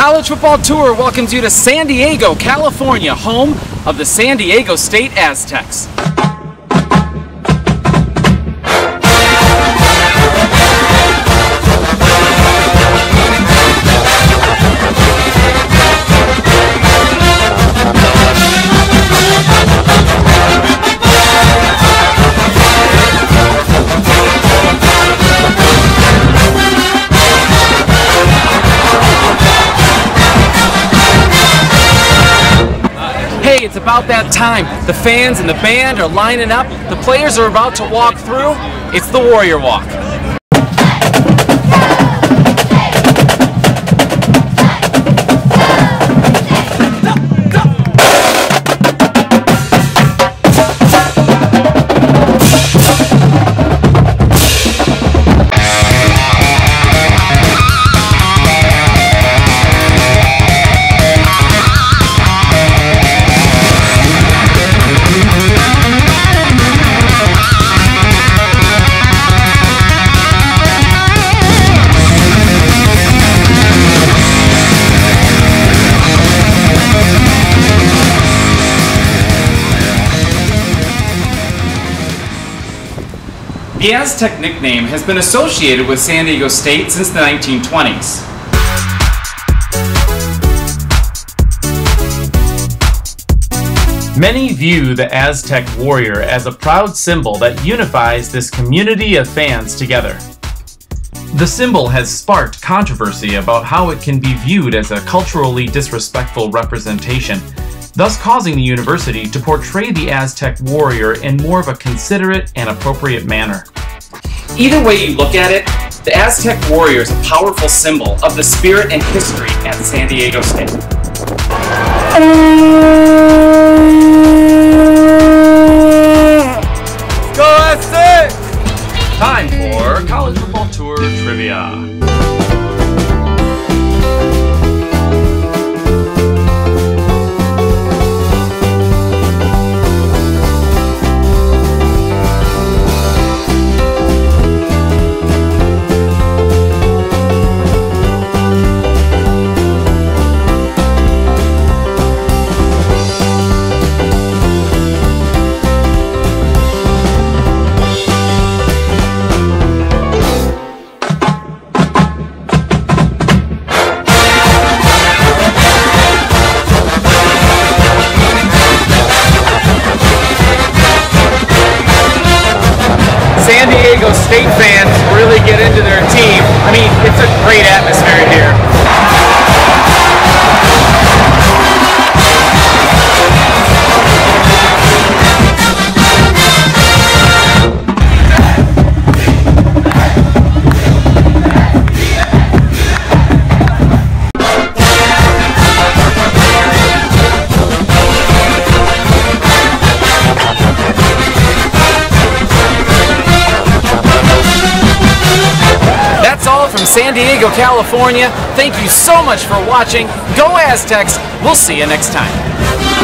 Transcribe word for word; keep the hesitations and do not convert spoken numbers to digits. College Football Tour welcomes you to San Diego, California, home of the San Diego State Aztecs. Hey, it's about that time. The fans and the band are lining up. The players are about to walk through. It's the Warrior Walk. The Aztec nickname has been associated with San Diego State since the nineteen twenties. Many view the Aztec Warrior as a proud symbol that unifies this community of fans together. The symbol has sparked controversy about how it can be viewed as a culturally disrespectful representation, thus causing the university to portray the Aztec Warrior in more of a considerate and appropriate manner. Either way you look at it, the Aztec Warrior is a powerful symbol of the spirit and history at San Diego State. Go Aztecs! Time for College Football Tour Trivia. San Diego State fans really get into their team. I mean, it's a great atmosphere here. From San Diego, California, thank you so much for watching. Go Aztecs! We'll see you next time.